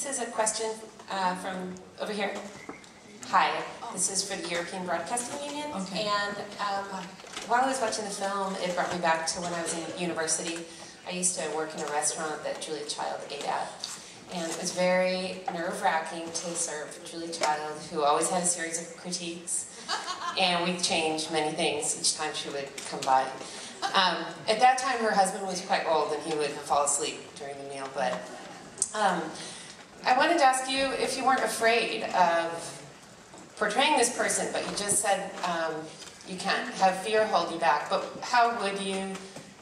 This is a question from over here. Hi, this is for the European Broadcasting Union. Okay. And while I was watching the film, it brought me back to when I was in university. I used to work in a restaurant that Julia Child ate at. And it was very nerve-wracking to serve Julia Child, who always had a series of critiques. And we changed many things each time she would come by. At that time, her husband was quite old, and he would fall asleep during the meal. But I wanted to ask you if you weren't afraid of portraying this person, but you just said you can't have fear hold you back. But how would you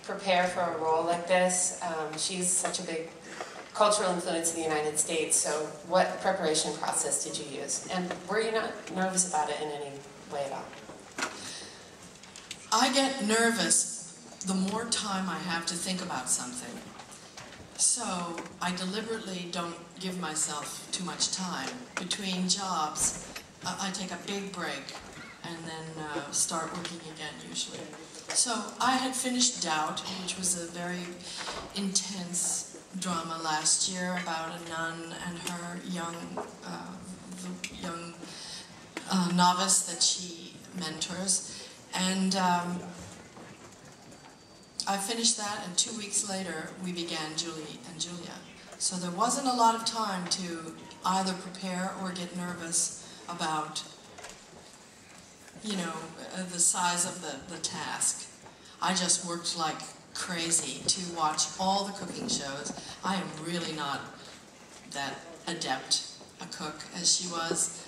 prepare for a role like this? She's such a big cultural influence in the United States, so what preparation process did you use? And were you not nervous about it in any way at all? I get nervous the more time I have to think about something. So I deliberately don't give myself too much time. Between jobs, I take a big break and then start working again, usually. So I had finished Doubt, which was a very intense drama last year about a nun and her young novice that she mentors, and I finished that, and 2 weeks later we began Julie and Julia. So there wasn't a lot of time to either prepare or get nervous about, you know, the size of the task. I just worked like crazy to watch all the cooking shows. I am really not that adept a cook as she was,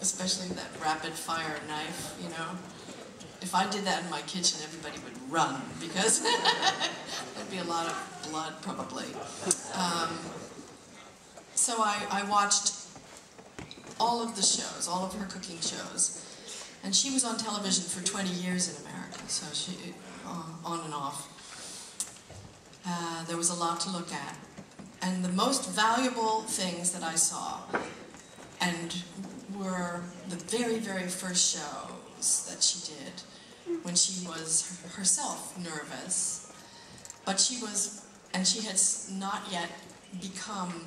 especially that rapid fire knife, you know. If I did that in my kitchen, everybody would run, because there'd be a lot of blood probably. So I watched all of the shows, all of her cooking shows, and she was on television for 20 years in America, so she, on and off. There was a lot to look at. And the most valuable things that I saw and were the very, very first shows that she did, when she was herself nervous, but she was, and she had not yet become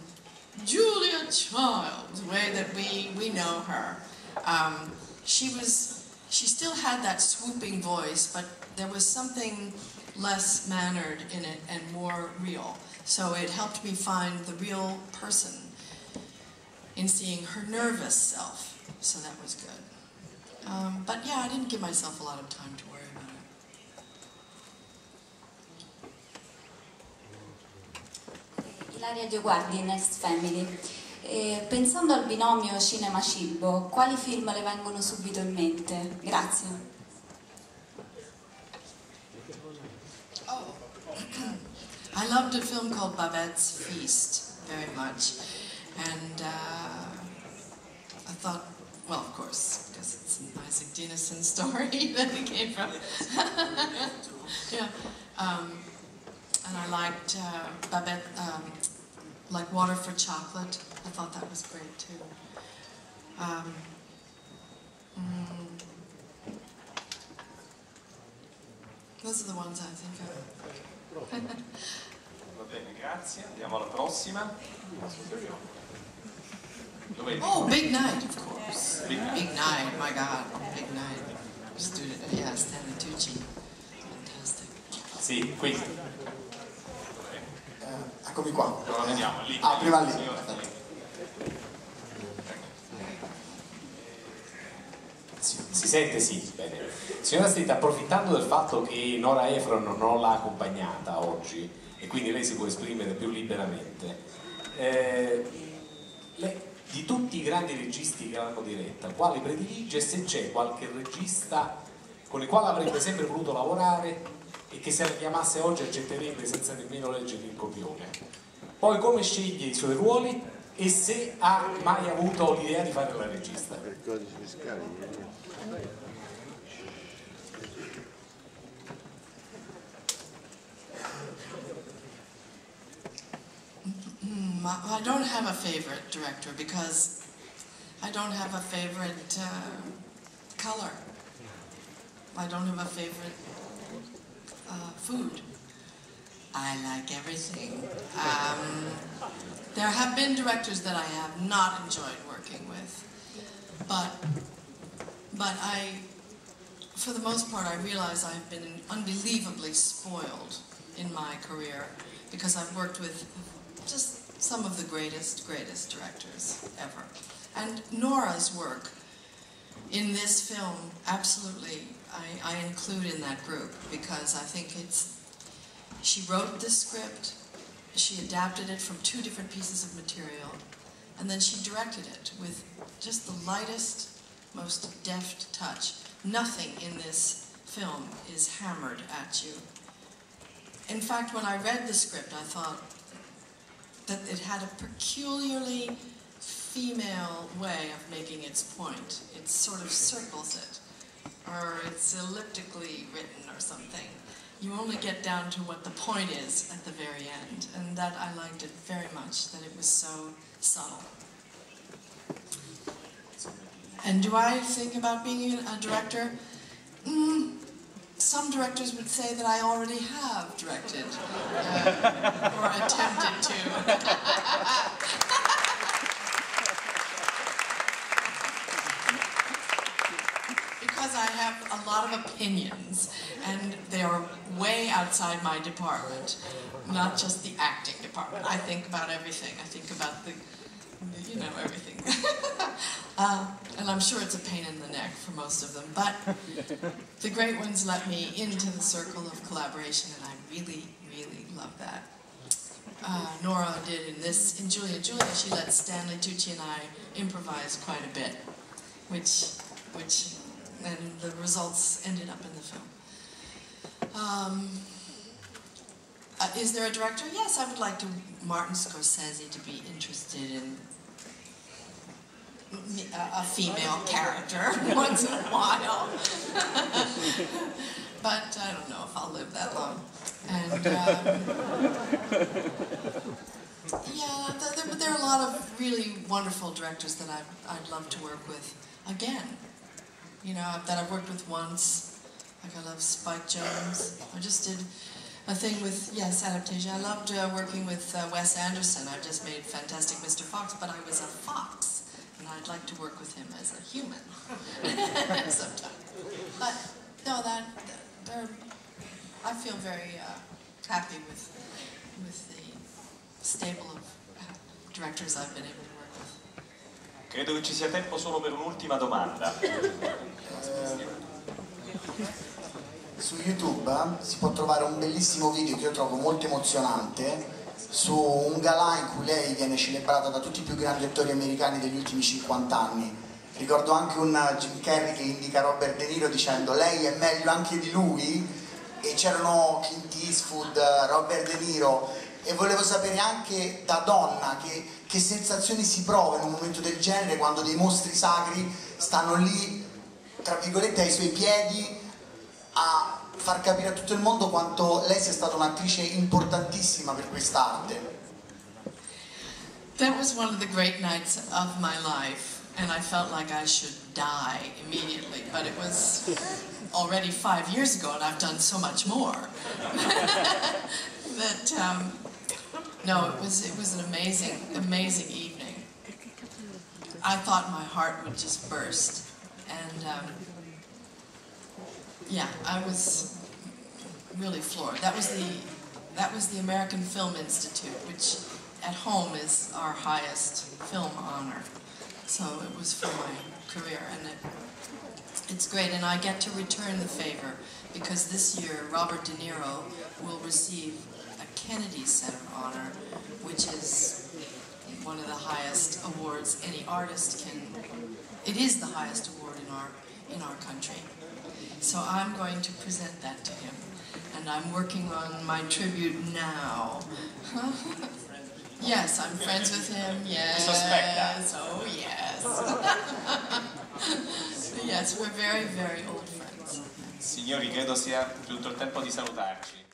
Julia Child, the way that we know her. She still had that swooping voice, but there was something less mannered in it and more real. So it helped me find the real person in seeing her nervous self. So that was good. But yeah, I didn't give myself a lot of time to worry about it. Ilaria Dioguardi, Next Family. Pensando al binomio cinema-cibo, quali film le vengono subito in mente? Grazie. Oh. I loved a film called Babette's Feast very much, and I thought, well, of course, because it's an Isaac Dinesen story that it came from. Yeah. And I liked Babette, like Water for Chocolate. I thought that was great too. Those are the ones I think of. Va bene, grazie. Andiamo alla prossima. Oh, Big Night, of course. Big Night. Big Night, my God. Big Night. Student, yeah, Stanley Tucci. Fantastic. Sì, qui. Eccomi qua. Allora, vediamo, lì. Ah, prima lì. Si sente? Sì, bene. Signora Street, approfittando del fatto che Nora Ephron non l'ha accompagnata oggi e quindi lei si può esprimere più liberamente, di tutti i grandi registi che l'hanno diretta, quali predilige, se c'è qualche regista con il quale avrebbe sempre voluto lavorare e che se la chiamasse oggi accetterebbe senza nemmeno leggere il copione? Poi come sceglie i suoi ruoli e se ha mai avuto l'idea di fare la regista? Per codice fiscale. I don't have a favorite director because I don't have a favorite color. I don't have a favorite food. I like everything. There have been directors that I have not enjoyed working with, but I, for the most part, I realize I've been unbelievably spoiled in my career because I've worked with just some of the greatest directors ever. And Nora's work in this film, absolutely, I include in that group because I think it's, she wrote this script, she adapted it from two different pieces of material, and then she directed it with just the lightest, most deft touch. Nothing in this film is hammered at you. In fact, when I read the script, I thought that it had a peculiarly female way of making its point. It sort of circles it, or it's elliptically written or something. You only get down to what the point is at the very end, and that I liked it very much, that it was so subtle. And do I think about being a director? Some directors would say that I already have directed, or attempted to. Because I have a lot of opinions, and they are way outside my department, not just the acting department. I think about everything. I think about the, you know, everything. And I'm sure it's a pain in the neck for most of them, but the great ones let me into the circle of collaboration, and I really, really love that. Nora did in this, in Julia and Julia, she let Stanley Tucci and I improvise quite a bit, which, and the results ended up in the film. Is there a director? Yes, I would like Martin Scorsese to be interested in a female character once in a while. But I don't know if I'll live that long. And yeah, there are a lot of really wonderful directors that I'd love to work with again. You know, that I've worked with once. Like I love Spike Jonze. I just did a thing with, yes, Adaptation. I loved working with Wes Anderson. I just made Fantastic Mr. Fox, but I was a fox. And I'd like to work with him as a human sometime. But no, I feel very happy with the stable of directors I've been able to work with. Credo che ci sia tempo solo per un'ultima domanda. Su YouTube si può trovare un bellissimo video che io trovo molto emozionante, su un galà in cui lei viene celebrata da tutti i più grandi attori americani degli ultimi 50 anni. Ricordo anche un Jim Carrey che indica Robert De Niro dicendo lei è meglio anche di lui, e c'erano Clint Eastwood, Robert De Niro, e volevo sapere anche da donna che sensazioni si prova in un momento del genere quando dei mostri sacri stanno lì, tra virgolette, ai suoi piedi a far capire a tutto il mondo quanto lei sia stata un'attrice importantissima per quest'arte. That was one of the great nights of my life, and I felt like I should die immediately, but it was already 5 years ago and I've done so much more. But no, it was an amazing, amazing evening. I thought my heart would just burst, and yeah, I was really floored. That was the American Film Institute, which at home is our highest film honor. So it was for my career, and it's great. And I get to return the favor because this year Robert De Niro will receive a Kennedy Center honor, which is one of the highest awards any artist can. It is the highest award in our country. So I'm going to present that to him, and I'm working on my tribute now. Yes, I'm friends with him. Yes. Suspect that. Oh yes. Yes, we're very, very old friends. Signori, credo sia giunto il tempo di salutarci.